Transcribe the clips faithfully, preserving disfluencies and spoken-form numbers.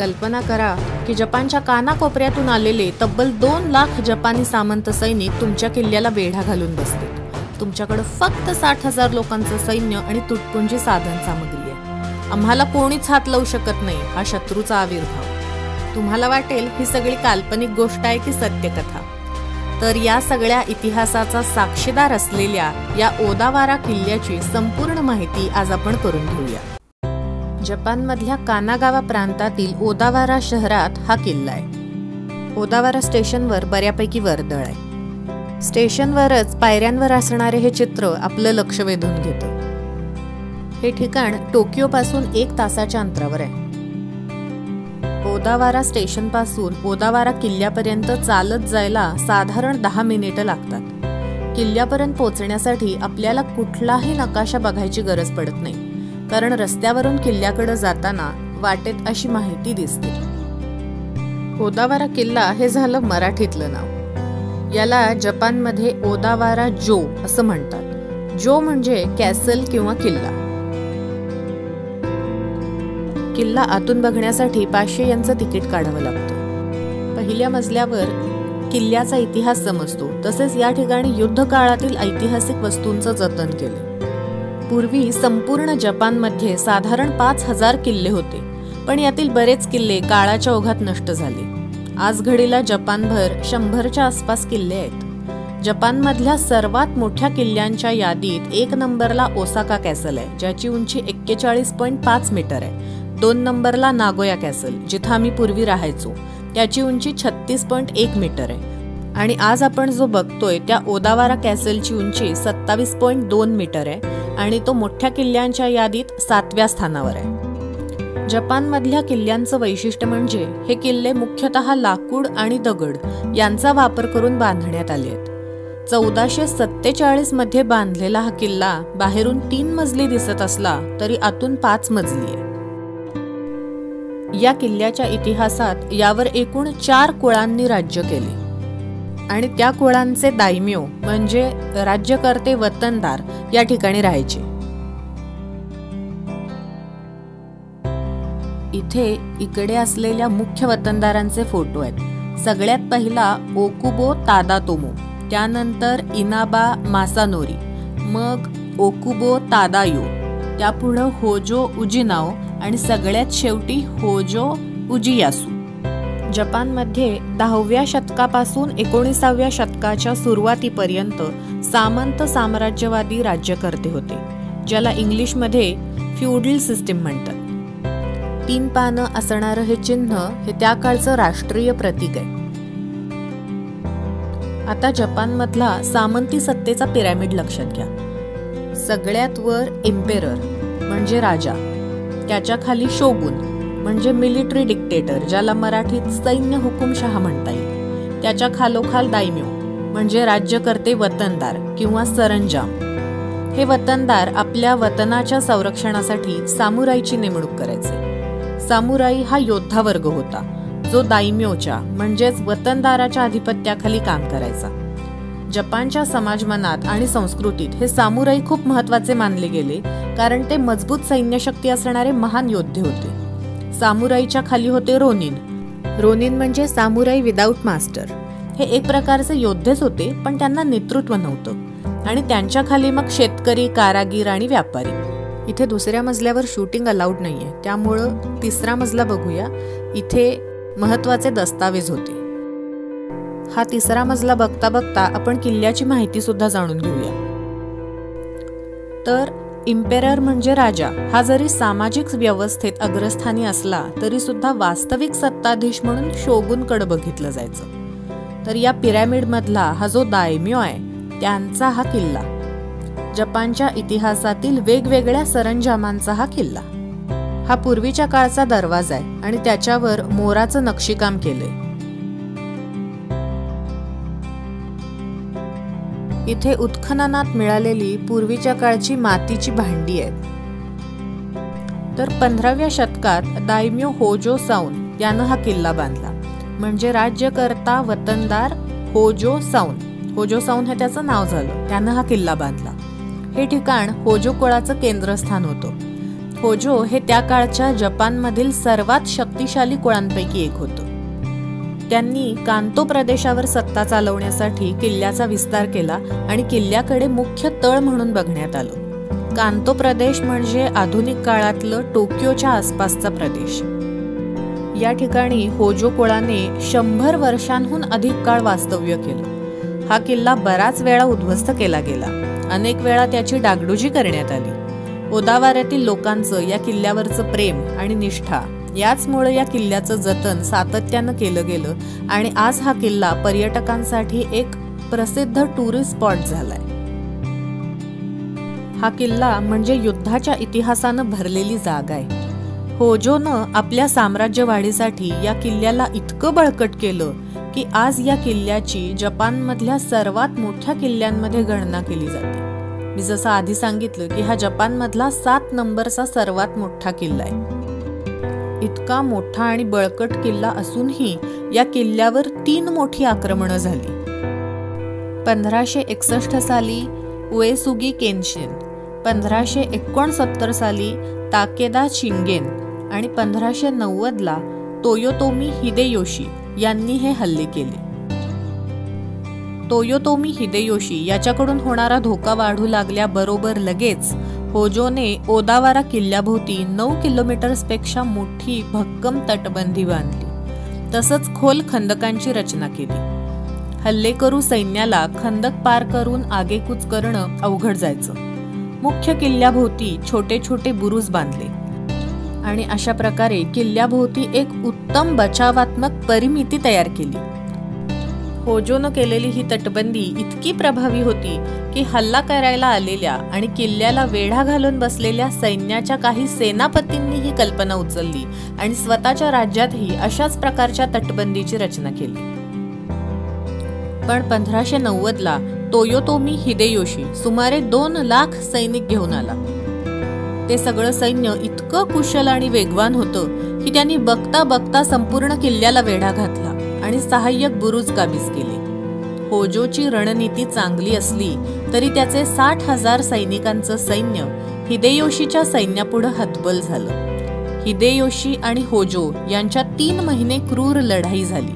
कल्पना करा की जपानच्या कानाकोपऱ्यातून आलेले तब्बल दोन लाख जपानी सामंत सैनिक तुमच्या किल्ल्याला वेढा घालून बसले. तुमच्याकडे फक्त साठ हजार लोकांचं सैन्य आणि तुटपुंजी साधन सामग्री आहे. आम्हाला कोणीच हात लावू शकत नाही. हा शत्रूचा आविर्भाव. तुम्हाला वाटेल ही सगळी काल्पनिक गोष्ट आहे की सत्यकथा. तर या सगळ्या इतिहासाचा साक्षीदार असलेल्या या ओदावारा किल्ल्याची संपूर्ण माहिती आज आपण करून घेऊया. जपानमधल्या कानागावा प्रांतातील ओदावारा शहरात हा किल्ला आहे. ओदावारा स्टेशनवर बऱ्यापैकी वर्दळ आहे. स्टेशनवरच पायऱ्यांवर असणारे हे चित्र आपलं लक्ष वेधून घेते. हे ठिकाण टोकियो पासून एक तासाच्या अंतरावर आहे. ओदावारा स्टेशन पासून ओदावारा किल्ल्यापर्यंत चालत जायला साधारण दहा मिनिटं लागतात. किल्ल्यापर्यंत पोहोचण्यासाठी आपल्याला कुठलाही नकाशा बघायची गरज पडत नाही, कारण रस्त्यावरून किल्ल्याकडे जाताना वाटेत अशी माहिती दिसते. ओदावारा किल्ला हे झालं मराठीतलं नाव. याला जपानमध्ये ओदावारा जो असं म्हणतात. जो म्हणजे कॅसल किंवा किल्ला. किल्ला आतून बघण्यासाठी पाचशे यांचं तिकीट काढावं लागतं. पहिल्या मजल्यावर किल्ल्याचा इतिहास समजतो. तसेच या ठिकाणी युद्ध काळातील ऐतिहासिक वस्तूंचं जतन केले. पूर्वी संपूर्ण जपानमध्ये साधारण पाच हजार किल्ले होते, पण यातील बरेच किल्ले काळाच्या ओघात नष्ट झाले. आज घडीला जपानभर शंभरच्या आसपास किल्ले आहेत. जपानमधल्या सर्वात मोठ्या किल्ल्यांच्या यादीत एक नंबरला ओसाका कॅसल आहे, ज्याची उंची एक्केचाळीस पॉईंट पाच मीटर आहे. दोन नंबरला नागोया कॅसल, जिथं आम्ही पूर्वी राहायचो, त्याची उंची छत्तीस पॉईंट एक मीटर आहे. आणि आज आपण जो बघतोय त्या ओदावारा कॅसलची उंची सत्तावीस पॉईंट दोन मीटर आहे आणि तो मोठ्या किल्ल्यांच्या यादीत सातव्या स्थानावर आहे. जपानमधल्या किल्ल्यांचं वैशिष्ट्य म्हणजे हे किल्ले मुख्यतः लाकूड आणि दगड यांचा वापर करून बांधण्यात आले आहेत. चौदाशे सत्तेचाळीस मध्ये बांधलेला हा किल्ला बाहेरून तीन मजली दिसत असला तरी आतून पाच मजली आहे. या किल्ल्याच्या इतिहासात यावर एकूण चार कुळांनी राज्य केले आणि त्या कुळांचे दायम्यो म्हणजे राज्यकर्ते वतनदार या ठिकाणी राहायचे. इथे इकडे असलेल्या मुख्य वतनदारांचे फोटो आहेत. सगळ्यात पहिला ओकुबो तादातोमो, त्यानंतर इनाबा मासानोरी, मग ओकुबो तादायू, त्यापुढे होजो उजिनाओ आणि सगळ्यात शेवटी होजो उजियासू. जपानमध्ये दहाव्या शतकापासून एकोणीसाव्या शतकाच्या सुरुवातीपर्यंत सामंत साम्राज्यवादी राज्यकर्ते होते, ज्याला इंग्लिशमध्ये फ्युडल सिस्टीम म्हणतात. तीन पानं असणारं हे चिन्ह हे त्या काळचं राष्ट्रीय प्रतीक आहे. आता जपानमधला सामंती सत्तेचा पिरॅमिड लक्षात घ्या. सगळ्यात वर एम्पेरर म्हणजे राजा, त्याच्या खाली शोगुन म्हणजे मिलिटरी डिक्टेटर, ज्याला मराठीत सैन्य हुकुमशहा म्हणता येईल. त्याच्या खालोखाल दायम्यो म्हणजे राज्यकर्ते वतनदार किंवा सरंजाम. हे वतनदार आपल्या वतनाच्या संरक्षणासाठी सामुराईची नेमणूक करायचे. सामुराई हा योद्धा वर्ग होता, जो दायम्योच्या म्हणजेच वतनदाराच्या अधिपत्याखाली काम करायचा. जपानच्या समाजमनात आणि संस्कृतीत हे सामुराई खूप महत्त्वाचे मानले गेले, कारण ते मजबूत सैन्यशक्ती असणारे महान योद्धे होते. सामुराईच्या खाली होते रोनिन. रोनिन म्हणजे सामुराई विदाऊट मास्टर. हे एक प्रकारचे योद्धेच होते, पण त्यांना नेतृत्व नव्हतं. आणि त्यांच्या खाली मग शेतकरी, कारागीर आणि व्यापारी. इथे दुसऱ्या मजल्यावर शूटिंग अलाउड नाही आहे, त्यामुळं तिसरा मजला बघूया. इथे महत्त्वाचे दस्तावेज होते. हा तिसरा मजला बघता बघता आपण किल्ल्याची माहिती सुद्धा जाणून घेऊया. तर इम्पेरर म्हणजे राजा हा जरी सामाजिक व्यवस्थेत अग्रस्थानी असला तरी सुद्धा वास्तविक सत्ताधीश म्हणून शोगुनकडे बघितलं जायचं. तर या पिरॅमिडमधला हा जो दायम्यो आहे त्यांचा हा किल्ला. जपानच्या इतिहासातील वेगवेगळ्या सरंजामांचा हा किल्ला. हा पूर्वीच्या काळचा दरवाजा आहे आणि त्याच्यावर मोराचं नक्षीकाम केलंय. इथे उत्खननात मिळालेली पूर्वीच्या काळची मातीची भांडी आहेत. तर पंधराव्या शतकात दायम्यो होजो साऊन यानं हा किल्ला बांधला. म्हणजे राज्यकर्ता वतनदार होजो साऊन, होजो साऊन हे त्याचं नाव झालं, त्यानं हा किल्ला बांधला. हे ठिकाण होजो कुळाचं केंद्रस्थान होतं. होजो हे त्या काळच्या जपानमधील सर्वात शक्तिशाली कुळांपैकी एक होतं। त्यांनी कांतो प्रदेशावर सत्ता चालवण्यासाठी किल्ल्याचा विस्तार केला आणि किल्ल्याकडे मुख्य तळ म्हणून बघण्यात आलं। कांतो प्रदेश म्हणजे आधुनिक काळातलं टोकियोच्या आसपासचा प्रदेश। या ठिकाणी होजो कुळाने शंभर वर्षांहून अधिक काळ वास्तव्य केलं। हा किल्ला बराच वेळा उद्ध्वस्त केला गेला, अनेक वेळा त्याची डागडुजी करण्यात आली। ओदावाऱ्यातील लोकांचं या किल्ल्यावरचं प्रेम आणि निष्ठा याचमुळे या किल्ल्याचं जतन सातत्यानं केलं गेलं आणि आज हा किल्ला पर्यटकांसाठी एक प्रसिद्ध टुरिस्ट स्पॉट झालाय। हा किल्ला म्हणजे युद्धाच्या इतिहासानं भरलेली जागा आहे। होजोनं आपल्या साम्राज्यवाढीसाठी या किल्ल्याला इतकं बळकट केलं की आज या किल्ल्याची जपानमधल्या सर्वात मोठ्या किल्ल्यांमध्ये गणना केली जाते। मी जसं आधी सांगितलं की हा जपानमधला सात नंबरचा सर्वात मोठा किल्ला आहे। इतका मोठा आणि बळकट किल्ला असूनही या किल्ल्यावर तीन मोठी आक्रमणं झाली। पंधराशे एकसष्ट साली उएसुगी केन्शिन, पंधराशे एकोणसत्तर साली ताकेदा शिंगेन आणि पंधराशे नव्वदला तोयोतोमी हिदेयोशी यांनी हे हल्ले केले। तोयोतोमी हिदेयोशी याच्याकडून होणारा धोका वाढू लागल्याबरोबर लगेच होजोने ओदावारा किल्ल्याभोवती नऊ किलोमीटर्सपेक्षा मोठी भक्कम तटबंदी बांधली, तसंच खोल खंदकांची रचना केली। हल्लेकरू सैन्याला खंदक पार करून आगेकूच करणं अवघड जायचं। मुख्य किल्ल्याभोवती छोटे छोटे बुरुज बांधले आणि अशा प्रकारे किल्ल्याभोवती एक उत्तम बचावात्मक परिमिती तयार केली। होजोनं केलेली ही तटबंदी इतकी प्रभावी होती की हल्ला करायला आलेल्या आणि किल्ल्याला वेढा घालून बसलेल्या सैन्याच्या काही सेनापतींनी ही कल्पना उचलली आणि स्वतःच्या राज्यातही अशाच प्रकारच्या तटबंदीची रचना केली। पण पंधराशे नव्वदला तोयोतोमी हिदेयोशी सुमारे दोन लाख सैनिक घेऊन आला। ते सगळं सैन्य इतकं कुशल आणि वेगवान होतं की त्यांनी बघता बघता संपूर्ण किल्ल्याला वेढा घातला आणि सहाय्यक बुरुज काबीज केले। होजोची रणनीती चांगली असली तरी त्याचे साठ हजार सैनिकांचं सैन्य हिदेयोशीच्या सैन्यापुढे हतबल झालं। हिदेयोशी आणि होजो यांच्या तीन महिने क्रूर लढाई झाली,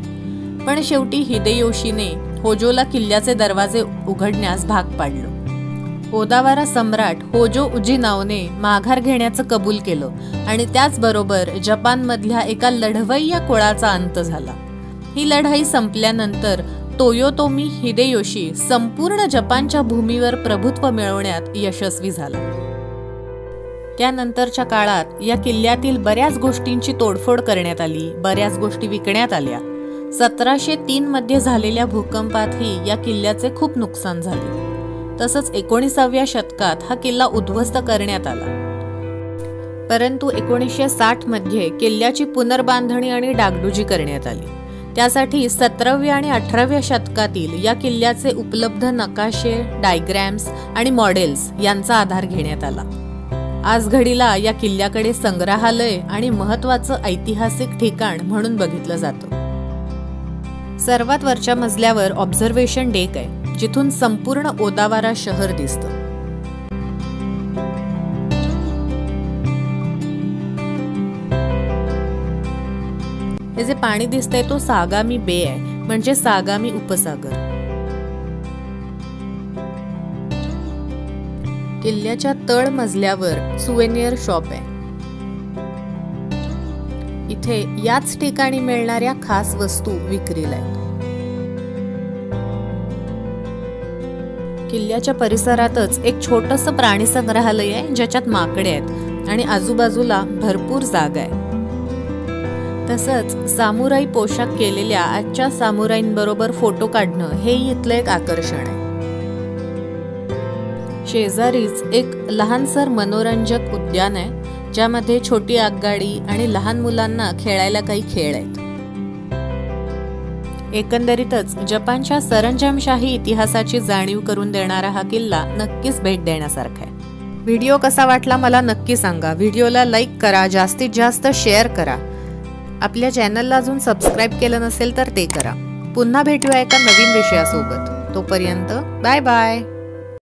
पण शेवटी हिदेयोशीने होजोला किल्ल्याचे दरवाजे उघडण्यास भाग पाडलं। ओदावारा सम्राट होजो उजिनाओने माघार घेण्याचं कबूल केलं आणि त्याचबरोबर जपानमधल्या एका लढवय्या कुळाचा अंत झाला। ही लढाई संपल्यानंतर तोयोतोमी हिदेयोशी संपूर्ण जपानच्या भूमीवर प्रभुत्व मिळवण्यात यशस्वी झाला। त्यानंतरच्या काळात या किल्ल्यातील बऱ्याच गोष्टींची तोडफोड करण्यात आली, बऱ्याच गोष्टी विकण्यात आल्या। सतराशे तीन मध्ये झालेल्या भूकंपातही या किल्ल्याचे खूप नुकसान झाले, तसंच एकोणीसाव्या शतकात हा किल्ला उद्ध्वस्त करण्यात आला। परंतु एकोणीसशे साठ मध्ये किल्ल्याची पुनर्बांधणी आणि डागडुजी करण्यात आली। त्यासाठी सतराव्या आणि अठराव्या शतकातील या किल्ल्याचे उपलब्ध नकाशे, डायग्रॅम्स आणि मॉडेल्स यांचा आधार घेण्यात आला। आज घडीला या किल्ल्याकडे संग्रहालय आणि महत्त्वाचं ऐतिहासिक ठिकाण म्हणून बघितलं जातं। सर्वात वरच्या मजल्यावर ऑब्झर्वेशन डेक आहे, जिथून संपूर्ण ओदावारा शहर दिसतं। हे जे पाणी दिसतंय तो सागामी बे आहे, म्हणजे सागामी उपसागर। किल्ल्याच्या तळ मजल्यावर सुवेनियर शॉप आहे। इथे याच ठिकाणी मिळणाऱ्या खास वस्तू विक्रीला आहेत। किल्ल्याच्या परिसरातच एक छोटंसं प्राणी संग्रहालय आहे, ज्याच्यात माकडे आहेत आणि आजूबाजूला भरपूर जागा आहे। तसंच सामुराई पोशाख केलेल्या आजच्या सामुराईंबरोबर फोटो काढणं हे इथलं एक आकर्षण आहे। शेजारीच एक लहानसर मनोरंजक उद्यान आहे, ज्यामध्ये छोटी आगगाडी आणि लहान मुलांना खेळायला काही खेळ आहेत। एकंदरीतच जपानच्या सरंजामशाही इतिहासाची जाणीव करून देणारा हा किल्ला नक्कीच भेट देण्यासारखा आहे। व्हिडिओ कसा वाटला मला नक्की सांगा। व्हिडिओला लाईक करा, जास्तीत जास्त शेअर करा। आपल्या चॅनलला अजून सबस्क्राईब केलं नसेल तर ते करा। पुन्हा भेटूया एका नवीन विषयासोबत, तोपर्यंत बाय बाय।